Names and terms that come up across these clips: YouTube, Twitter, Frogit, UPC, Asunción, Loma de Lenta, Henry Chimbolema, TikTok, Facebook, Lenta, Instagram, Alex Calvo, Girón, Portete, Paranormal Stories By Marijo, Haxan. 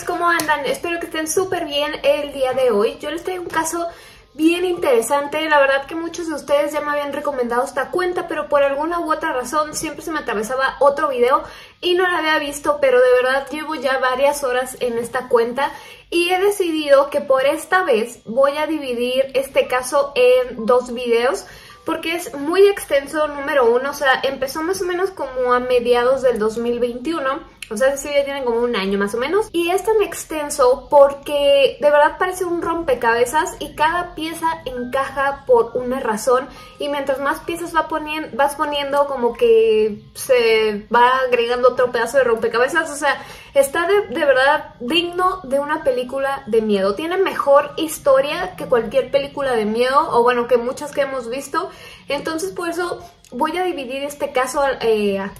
amigos, ¿cómo andan? Espero que estén súper bien el día de hoy. Yo les traigo un caso bien interesante. La verdad que muchos de ustedes ya me habían recomendado esta cuenta, pero por alguna u otra razón siempre se me atravesaba otro video y no la había visto, pero de verdad llevo ya varias horas en esta cuenta y he decidido que por esta vez voy a dividir este caso en dos videos, porque es muy extenso, número uno. O sea, empezó más o menos como a mediados del 2021, o sea, sí, ya tienen como un año más o menos. Y es tan extenso porque de verdad parece un rompecabezas y cada pieza encaja por una razón. Y mientras más piezas vas poniendo, como que se va agregando otro pedazo de rompecabezas. O sea, está de verdad digno de una película de miedo. Tiene mejor historia que cualquier película de miedo, o bueno, que muchas que hemos visto. Entonces, por eso voy a dividir este caso,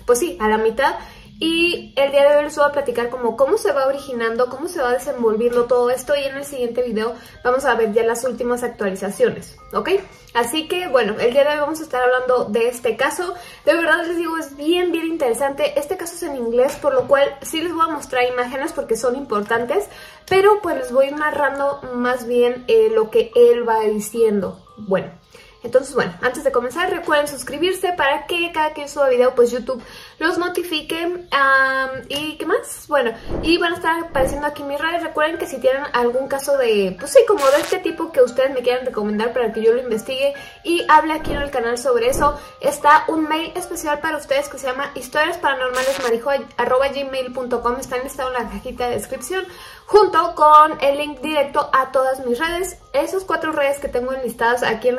pues sí, a la mitad. Y el día de hoy les voy a platicar como cómo se va originando, cómo se va desenvolviendo todo esto, y en el siguiente video vamos a ver ya las últimas actualizaciones, ¿ok? Así que bueno, el día de hoy vamos a estar hablando de este caso. De verdad les digo, es bien, bien interesante. Este caso es en inglés, por lo cual sí les voy a mostrar imágenes porque son importantes, pero pues les voy narrando más bien lo que él va diciendo. Bueno. Entonces, bueno, antes de comenzar recuerden suscribirse para que cada que yo suba video pues YouTube los notifique. ¿Y qué más? Bueno, y van a estar apareciendo aquí mis redes. Recuerden que si tienen algún caso de, pues sí, como de este tipo que ustedes me quieran recomendar para que yo lo investigue y hable aquí en el canal sobre eso, está un mail especial para ustedes que se llama historiasparanormalesmarijo@gmail.com. Está listado en la cajita de descripción junto con el link directo a todas mis redes. Esas cuatro redes que tengo enlistadas aquí en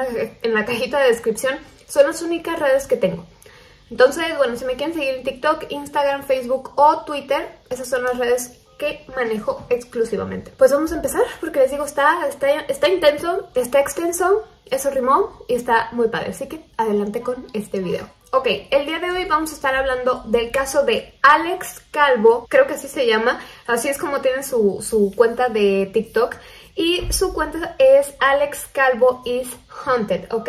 la cajita de descripción son las únicas redes que tengo. Entonces, bueno, si me quieren seguir en TikTok, Instagram, Facebook o Twitter, esas son las redes que manejo exclusivamente. Pues vamos a empezar, porque les digo, está intenso, está extenso, eso rimó y está muy padre. Así que adelante con este video. Ok, el día de hoy vamos a estar hablando del caso de Alex Calvo, creo que así se llama, así es como tiene su cuenta de TikTok. Y su cuenta es Alex Calvo is haunted, ¿ok?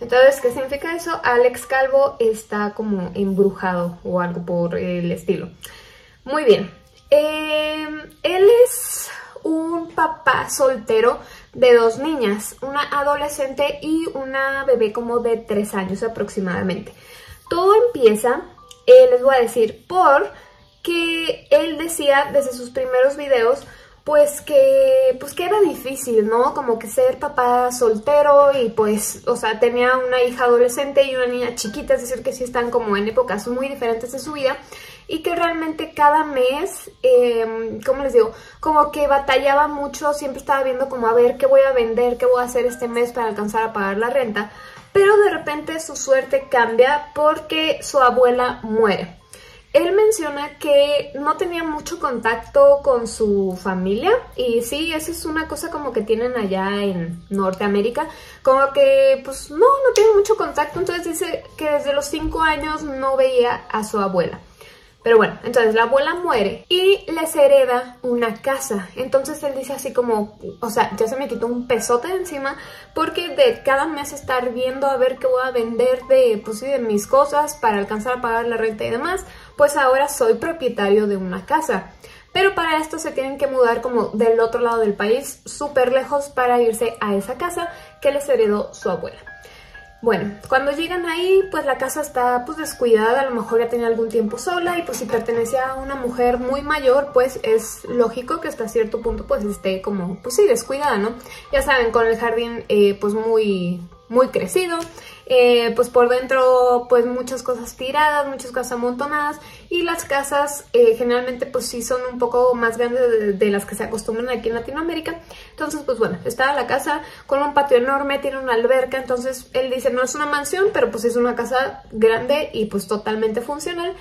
Entonces, ¿qué significa eso? Alex Calvo está como embrujado o algo por el estilo. Muy bien. Él es un papá soltero de dos niñas, una adolescente y una bebé como de 3 años aproximadamente. Todo empieza, les voy a decir, porque él decía desde sus primeros videos pues que era difícil, ¿no? Como que ser papá soltero y pues, o sea, tenía una hija adolescente y una niña chiquita, es decir, que sí están como en épocas muy diferentes de su vida y que realmente cada mes, ¿cómo les digo? Como que batallaba mucho, siempre estaba viendo como a ver qué voy a vender, qué voy a hacer este mes para alcanzar a pagar la renta, pero de repente su suerte cambia porque su abuela muere. Él menciona que no tenía mucho contacto con su familia y sí, eso es una cosa como que tienen allá en Norteamérica, como que pues no tienen mucho contacto, entonces dice que desde los 5 años no veía a su abuela. Pero bueno, entonces la abuela muere y les hereda una casa. Entonces él dice así como, o sea, ya se me quitó un pesote de encima porque de cada mes estar viendo a ver qué voy a vender de, pues sí, de mis cosas para alcanzar a pagar la renta y demás, pues ahora soy propietario de una casa. Pero para esto se tienen que mudar como del otro lado del país, súper lejos, para irse a esa casa que les heredó su abuela. Bueno, cuando llegan ahí, pues la casa está pues descuidada, a lo mejor ya tenía algún tiempo sola y pues si pertenecía a una mujer muy mayor, pues es lógico que hasta cierto punto pues esté como, pues sí, descuidada, ¿no? Ya saben, con el jardín pues muy crecido, pues por dentro pues muchas cosas tiradas, muchas cosas amontonadas, y las casas generalmente pues sí son un poco más grandes de las que se acostumbran aquí en Latinoamérica. Entonces pues bueno, está la casa con un patio enorme, tiene una alberca, entonces él dice no es una mansión, pero pues es una casa grande y pues totalmente funcional.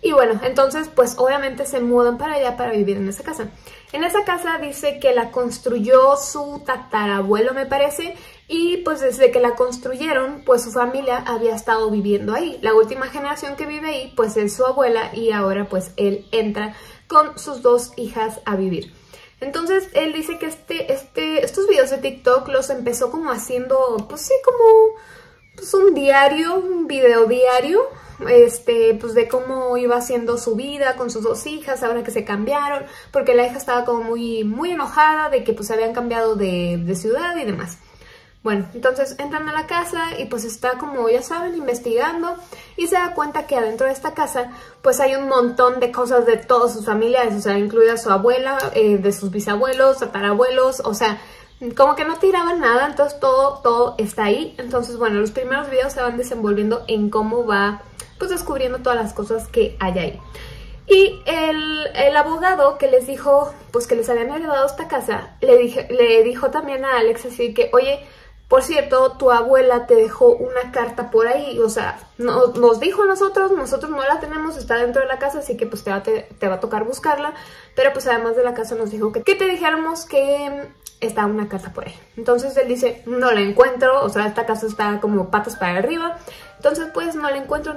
Y bueno, entonces pues obviamente se mudan para allá para vivir en esa casa. En esa casa dice que la construyó su tatarabuelo, me parece, y pues desde que la construyeron, pues su familia había estado viviendo ahí. La última generación que vive ahí, pues es su abuela, y ahora pues él entra con sus 2 hijas a vivir. Entonces él dice que estos videos de TikTok los empezó como haciendo, pues sí, como pues un diario, un video diario, pues de cómo iba haciendo su vida con sus dos hijas ahora que se cambiaron, porque la hija estaba como muy enojada de que pues se habían cambiado de ciudad y demás. Bueno, entonces entran a la casa y pues está como, ya saben, investigando y se da cuenta que adentro de esta casa pues hay un montón de cosas de todos sus familiares, o sea, incluida su abuela, de sus bisabuelos, tatarabuelos, o sea, como que no tiraban nada, entonces todo está ahí. Entonces, bueno, los primeros videos se van desenvolviendo en cómo va pues descubriendo todas las cosas que hay ahí. Y el abogado que les dijo pues que les habían heredado esta casa, le dijo también a Alex así que, oye, por cierto, tu abuela te dejó una carta por ahí, o sea, nos dijo a nosotros no la tenemos, está dentro de la casa, así que pues te va a tocar buscarla, pero pues además de la casa nos dijo que te dijéramos que está una carta por ahí. Entonces él dice, no la encuentro, o sea, esta casa está como patas para arriba, entonces pues no la encuentro,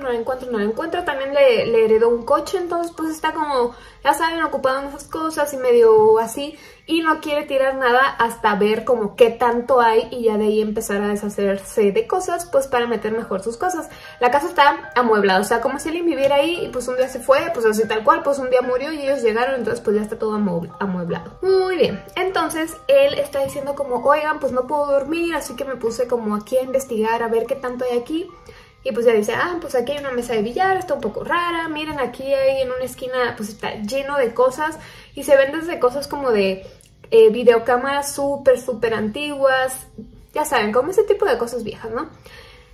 también le heredó un coche, entonces pues está como, ya saben, ocupado en esas cosas y medio así, y no quiere tirar nada hasta ver como qué tanto hay y ya de ahí empezar a deshacerse de cosas, pues para meter mejor sus cosas. La casa está amueblada, o sea, como si alguien viviera ahí y pues un día se fue, pues así tal cual, pues un día murió y ellos llegaron, entonces pues ya está todo amueblado. Muy bien, entonces él está diciendo como, oigan, pues no puedo dormir, así que me puse como aquí a investigar a ver qué tanto hay aquí. Y pues ya dice, ah, pues aquí hay una mesa de billar, está un poco rara, miren aquí hay en una esquina, pues está lleno de cosas y se ven desde cosas como de videocámaras súper antiguas, ya saben, como ese tipo de cosas viejas, ¿no?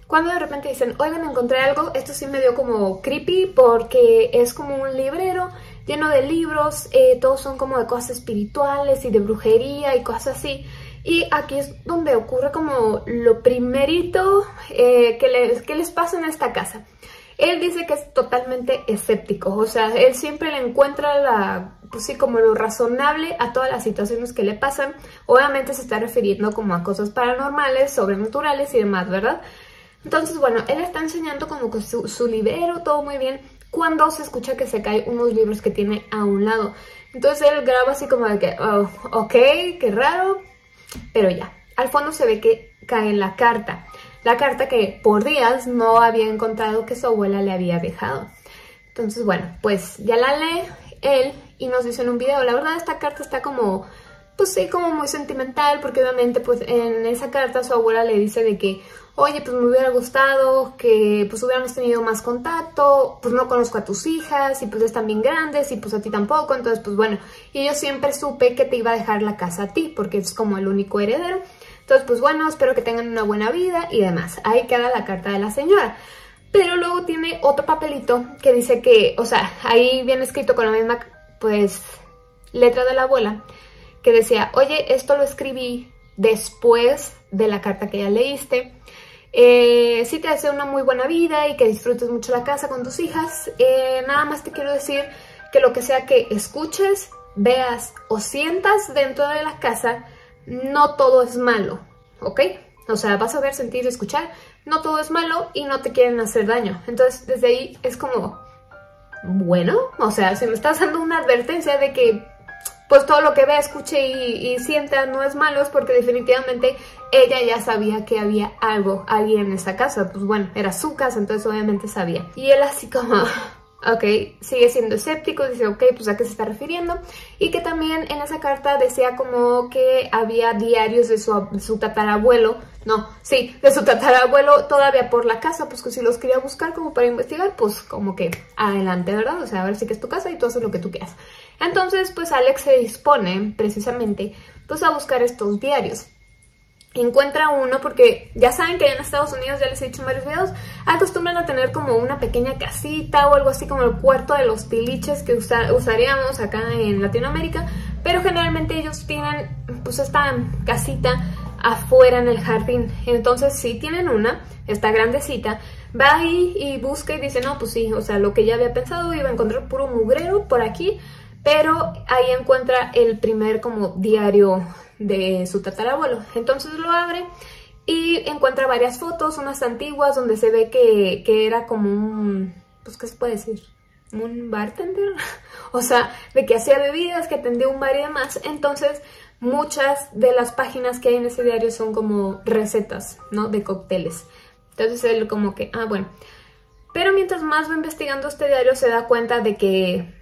Cuando de repente dicen, oigan, encontré algo, esto sí me dio como creepy porque es como un librero lleno de libros, todos son como de cosas espirituales y de brujería y cosas así. Y aquí es donde ocurre como lo primerito que les pasa en esta casa. Él dice que es totalmente escéptico, o sea, él siempre le encuentra pues sí, como lo razonable a todas las situaciones que le pasan. Obviamente se está refiriendo como a cosas paranormales, sobrenaturales y demás, ¿verdad? Entonces, bueno, él está enseñando como que su librero, todo muy bien, cuando se escucha que se caen unos libros que tiene a un lado. Entonces él graba así como de que, oh, ok, qué raro. Pero ya, al fondo se ve que cae la carta que por días no había encontrado, que su abuela le había dejado. Entonces, bueno, pues ya la lee él y nos dice en un video, la verdad esta carta está como, pues sí, como muy sentimental, porque obviamente pues en esa carta su abuela le dice de que, oye, pues me hubiera gustado que pues hubiéramos tenido más contacto, pues no conozco a tus hijas y pues están bien grandes y pues a ti tampoco, entonces pues bueno, y yo siempre supe que te iba a dejar la casa a ti porque es como el único heredero, entonces pues bueno, espero que tengan una buena vida y demás. Ahí queda la carta de la señora, pero luego tiene otro papelito que dice que, o sea, ahí viene escrito con la misma pues letra de la abuela, que decía, oye, esto lo escribí después de la carta que ya leíste. Sí te deseo una muy buena vida y que disfrutes mucho la casa con tus hijas. Nada más te quiero decir que lo que sea que escuches, veas o sientas dentro de la casa, no todo es malo, ¿ok? O sea, vas a ver, sentir, escuchar, no todo es malo y no te quieren hacer daño. Entonces, desde ahí es como, bueno, o sea, si me estás dando una advertencia de que pues todo lo que vea, escuche y sienta no es malo, es porque definitivamente ella ya sabía que había algo, alguien en esa casa. Pues bueno, era su casa, entonces obviamente sabía. Y él así como, ok, sigue siendo escéptico, dice, ok, pues a qué se está refiriendo. Y que también en esa carta decía como que había diarios de su tatarabuelo, de su tatarabuelo todavía por la casa, pues que si los quería buscar como para investigar, pues como que adelante, ¿verdad? O sea, ahora sí que es tu casa y tú haces lo que tú quieras. Entonces, pues Alex se dispone precisamente pues a buscar estos diarios. Encuentra uno porque ya saben que en Estados Unidos, ya les he dicho en varios videos, acostumbran a tener como una pequeña casita o algo así como el cuarto de los tiliches que usaríamos acá en Latinoamérica, pero generalmente ellos tienen pues esta casita afuera en el jardín. Entonces sí tienen una, está grandecita. Va ahí y busca y dice, no, pues sí, o sea, lo que ya había pensado, iba a encontrar puro mugrero por aquí. Pero ahí encuentra el primer como diario de su tatarabuelo. Entonces lo abre y encuentra varias fotos, unas antiguas donde se ve que era como un, pues ¿qué se puede decir? Un bartender, o sea, de que hacía bebidas, que atendía un bar y demás. Entonces muchas de las páginas que hay en ese diario son como recetas, ¿no? De cócteles. Entonces él como que, ah, bueno. Pero mientras más va investigando este diario se da cuenta de que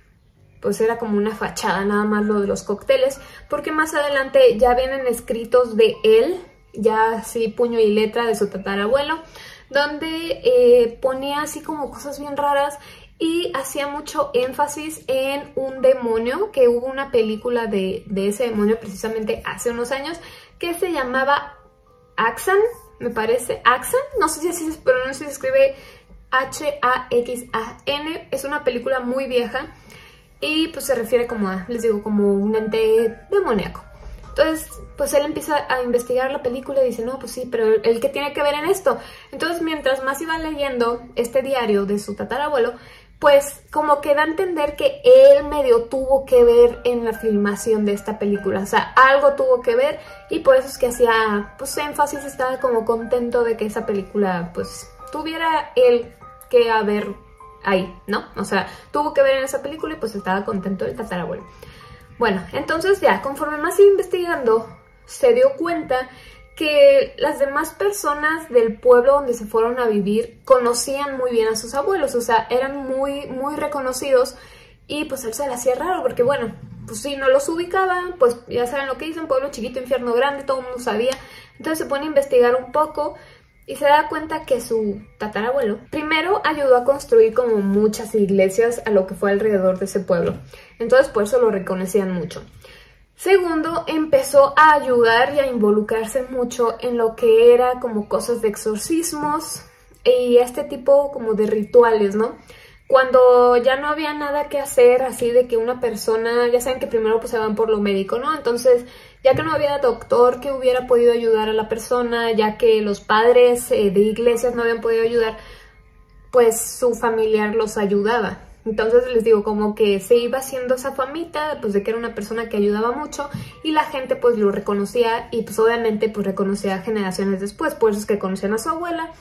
pues era como una fachada nada más lo de los cócteles, porque más adelante ya vienen escritos de él, ya así puño y letra, de su tatarabuelo, donde ponía así como cosas bien raras y hacía mucho énfasis en un demonio, que hubo una película de ese demonio precisamente hace unos años que se llamaba Haxan, me parece, Haxan, no sé si así se pronuncia, se escribe Haxan, es una película muy vieja y pues se refiere como a, les digo, como un ente demoníaco. Entonces pues él empieza a investigar la película y dice, no, pues sí, pero ¿el qué tiene que ver en esto? Entonces mientras más iba leyendo este diario de su tatarabuelo, pues como que da a entender que él medio tuvo que ver en la filmación de esta película, o sea, algo tuvo que ver, y por eso es que hacía pues énfasis, estaba como contento de que esa película pues tuviera él que haber ahí, ¿no? O sea, tuvo que ver en esa película y pues estaba contento el tatarabuelo. Bueno, entonces ya, conforme más iba investigando, se dio cuenta que las demás personas del pueblo donde se fueron a vivir conocían muy bien a sus abuelos, o sea, eran muy, muy reconocidos, y pues él se le hacía raro, porque bueno, pues si no los ubicaban, pues ya saben lo que dicen, pueblo chiquito, infierno grande, todo el mundo sabía. Entonces se pone a investigar un poco y se da cuenta que su tatarabuelo primero ayudó a construir como muchas iglesias a lo que fue alrededor de ese pueblo, entonces por eso lo reconocían mucho. Segundo, empezó a ayudar y a involucrarse mucho en lo que era como cosas de exorcismos y este tipo como de rituales, ¿no? Cuando ya no había nada que hacer, así de que una persona, ya saben que primero pues se van por lo médico, ¿no? Entonces, ya que no había doctor que hubiera podido ayudar a la persona, ya que los padres de iglesias no habían podido ayudar, pues su familiar los ayudaba. Entonces les digo, como que se iba haciendo esa famita, pues de que era una persona que ayudaba mucho y la gente pues lo reconocía y pues obviamente pues reconocía generaciones después, por eso es que conocían a su abuela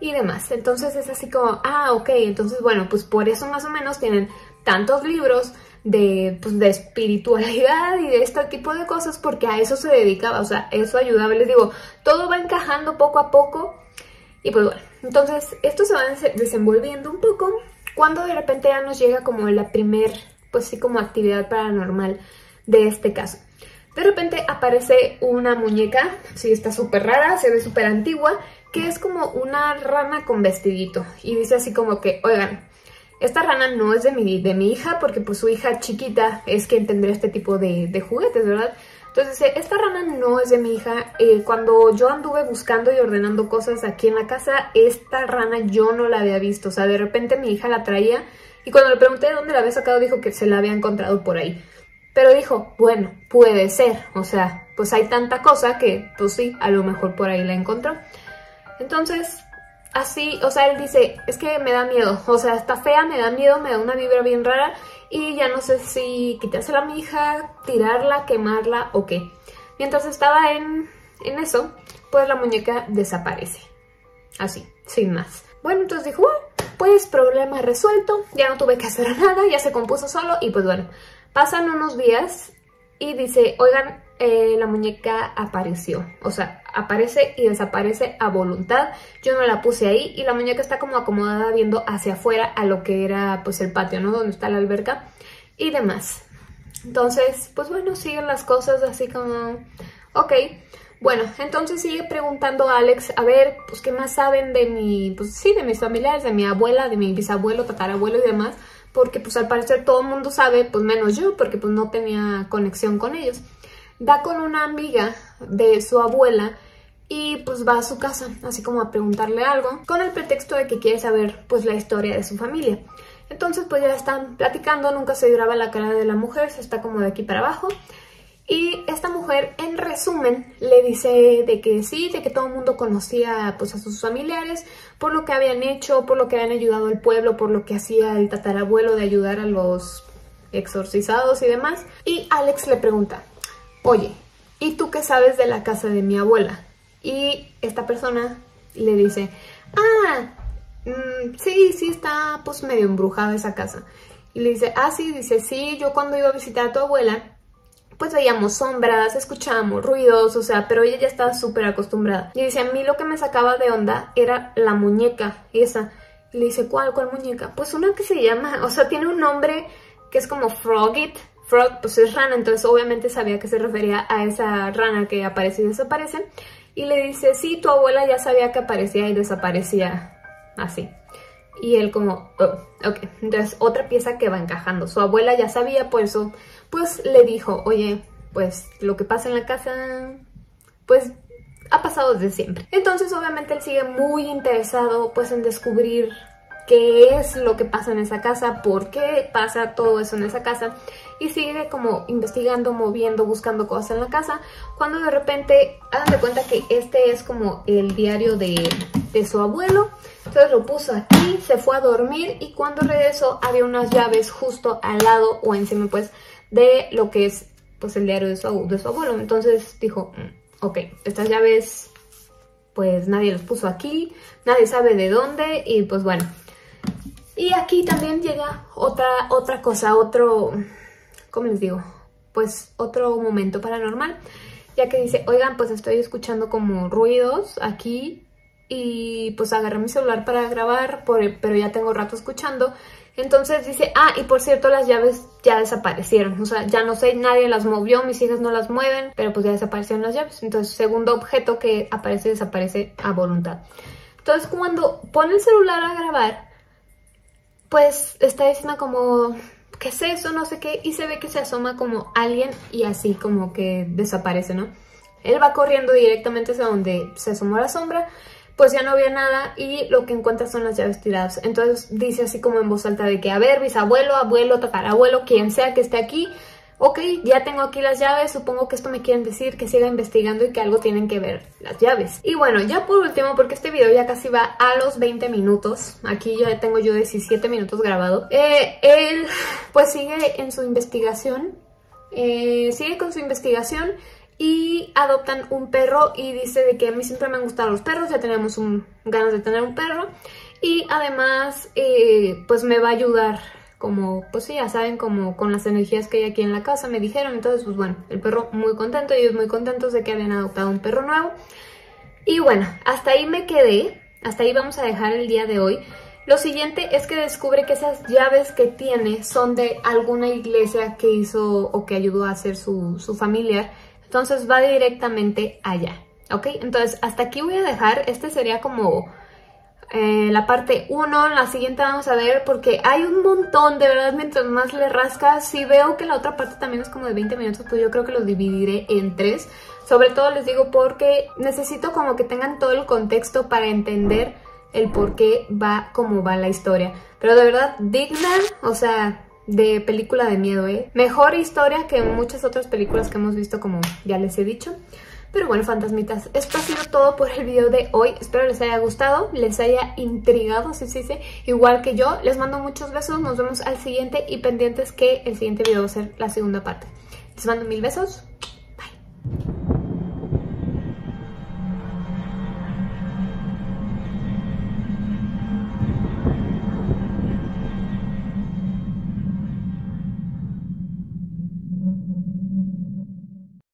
y demás. Entonces es así como, ah, ok, entonces bueno, pues por eso más o menos tienen tantos libros de, pues, de espiritualidad y de este tipo de cosas, porque a eso se dedicaba, o sea, eso ayudaba. Les digo, todo va encajando poco a poco y pues bueno, entonces esto se va desenvolviendo un poco, cuando de repente ya nos llega como la primer, pues sí, como actividad paranormal de este caso. De repente aparece una muñeca, sí, está súper rara, se ve súper antigua, que es como una rana con vestidito. Y dice así como que, oigan, esta rana no es de mi hija, porque pues su hija chiquita es quien tendría este tipo de juguetes, ¿verdad? Entonces dice, esta rana no es de mi hija, cuando yo anduve buscando y ordenando cosas aquí en la casa, esta rana yo no la había visto, o sea, de repente mi hija la traía y cuando le pregunté de dónde la había sacado, dijo que se la había encontrado por ahí. Pero dijo, bueno, puede ser, o sea, pues hay tanta cosa que, pues sí, a lo mejor por ahí la encontró. Entonces, así, o sea, él dice, es que me da miedo, o sea, está fea, me da miedo, me da una vibra bien rara. Y ya no sé si quitársela a mi hija, tirarla, quemarla o qué. Mientras estaba en eso, pues la muñeca desaparece. Así, sin más. Bueno, entonces dijo, pues problema resuelto, ya no tuve que hacer nada, ya se compuso solo. Y pues bueno, pasan unos días y dice, oigan, la muñeca apareció. O sea, aparece y desaparece a voluntad. Yo no la puse ahí y la muñeca está como acomodada viendo hacia afuera a lo que era pues el patio, ¿no? Donde está la alberca y demás. Entonces, pues bueno, siguen las cosas así como, ok. Bueno, entonces sigue preguntando a Alex, a ver, pues qué más saben de mi, pues sí, de mis familiares, de mi abuela, de mi bisabuelo, tatarabuelo y demás. Porque pues al parecer todo el mundo sabe, pues menos yo, porque pues no tenía conexión con ellos. Da con una amiga de su abuela y pues va a su casa, así como a preguntarle algo, con el pretexto de que quiere saber pues la historia de su familia. Entonces pues ya están platicando, nunca se graba la cara de la mujer, se está como de aquí para abajo. Y esta mujer en resumen le dice de que sí, de que todo el mundo conocía pues a sus familiares, por lo que habían hecho, por lo que habían ayudado al pueblo, por lo que hacía el tatarabuelo de ayudar a los exorcizados y demás. Y Alex le pregunta, oye, ¿y tú qué sabes de la casa de mi abuela? Y esta persona le dice, ah, sí, sí está pues medio embrujada esa casa. Y le dice, ah, sí, dice, sí, yo cuando iba a visitar a tu abuela, pues veíamos sombras, escuchábamos ruidos, o sea, pero ella ya estaba súper acostumbrada. Y dice, a mí lo que me sacaba de onda era la muñeca esa. Le dice, ¿cuál muñeca? Pues una que se llama, o sea, tiene un nombre que es como Frogit. Frog, pues es rana, entonces obviamente sabía que se refería a esa rana que aparece y desaparece. Y le dice, sí, tu abuela ya sabía que aparecía y desaparecía así. Y él como, oh, ok. Entonces otra pieza que va encajando. Su abuela ya sabía, por eso pues le dijo, oye, pues lo que pasa en la casa, pues ha pasado desde siempre. Entonces obviamente él sigue muy interesado pues en descubrir qué es lo que pasa en esa casa, por qué pasa todo eso en esa casa, y sigue como investigando, moviendo, buscando cosas en la casa, cuando de repente, hagan de cuenta que este es como el diario de su abuelo, entonces lo puso aquí, se fue a dormir, y cuando regresó había unas llaves justo al lado o encima pues de lo que es pues el diario de su abuelo, entonces dijo, ok, estas llaves pues nadie las puso aquí, nadie sabe de dónde, y pues bueno. Y aquí también llega otra cosa, otro, ¿cómo les digo? Pues otro momento paranormal, ya que dice, oigan, pues estoy escuchando como ruidos aquí y pues agarré mi celular para grabar, pero ya tengo rato escuchando. Entonces dice, ah, y por cierto, las llaves ya desaparecieron, o sea, ya no sé, nadie las movió, mis hijas no las mueven, pero pues ya desaparecieron las llaves. Entonces, segundo objeto que aparece, desaparece a voluntad. Entonces, cuando pone el celular a grabar, pues está diciendo como, ¿qué es eso? No sé qué, y se ve que se asoma como alguien y así como que desaparece, ¿no? Él va corriendo directamente hacia donde se asomó la sombra, pues ya no vio nada y lo que encuentra son las llaves tiradas. Entonces dice así como en voz alta de que, a ver, bisabuelo, abuelo, tatarabuelo, quien sea que esté aquí, ok, ya tengo aquí las llaves, supongo que esto me quieren decir que siga investigando y que algo tienen que ver las llaves. Y bueno, ya por último, porque este video ya casi va a los 20 minutos, aquí ya tengo yo 17 minutos grabado, él pues sigue en su investigación, sigue con su investigación, y adoptan un perro y dice de que a mí siempre me han gustado los perros, ya tenemos ganas de tener un perro. Y además, pues me va a ayudar, como, pues sí, ya saben, como con las energías que hay aquí en la casa, me dijeron. Entonces, pues bueno, el perro muy contento, ellos muy contentos de que habían adoptado un perro nuevo. Y bueno, hasta ahí me quedé, hasta ahí vamos a dejar el día de hoy. Lo siguiente es que descubre que esas llaves que tiene son de alguna iglesia que hizo o que ayudó a hacer su familiar. Entonces va directamente allá, ¿ok? Entonces hasta aquí voy a dejar, este sería como la parte 1, la siguiente vamos a ver porque hay un montón, de verdad, mientras más le rascas, si veo que la otra parte también es como de 20 minutos, pues yo creo que los dividiré en 3, sobre todo les digo porque necesito como que tengan todo el contexto para entender el por qué va como va la historia, pero de verdad digna, o sea, de película de miedo, ¿eh? Mejor historia que muchas otras películas que hemos visto, como ya les he dicho. Pero bueno, fantasmitas, esto ha sido todo por el video de hoy. Espero les haya gustado, les haya intrigado, si se dice, igual que yo. Les mando muchos besos, nos vemos al siguiente y pendientes que el siguiente video va a ser la segunda parte. Les mando 1000 besos.